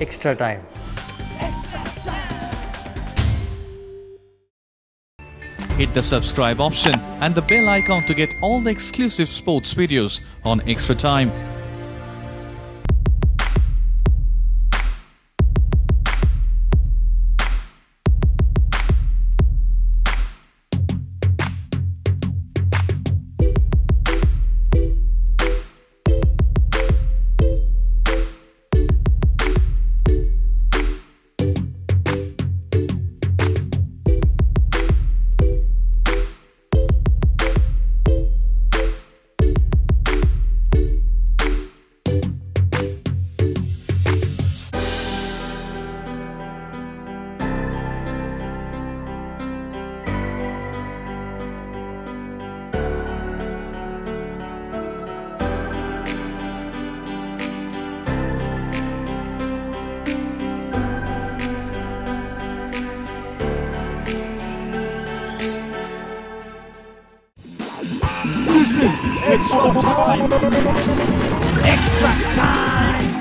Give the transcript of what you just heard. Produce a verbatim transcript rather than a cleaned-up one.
Xtra Time. Hit the subscribe option and the bell icon to get all the exclusive sports videos on Xtra Time. This is Xtra Time! Xtra Time!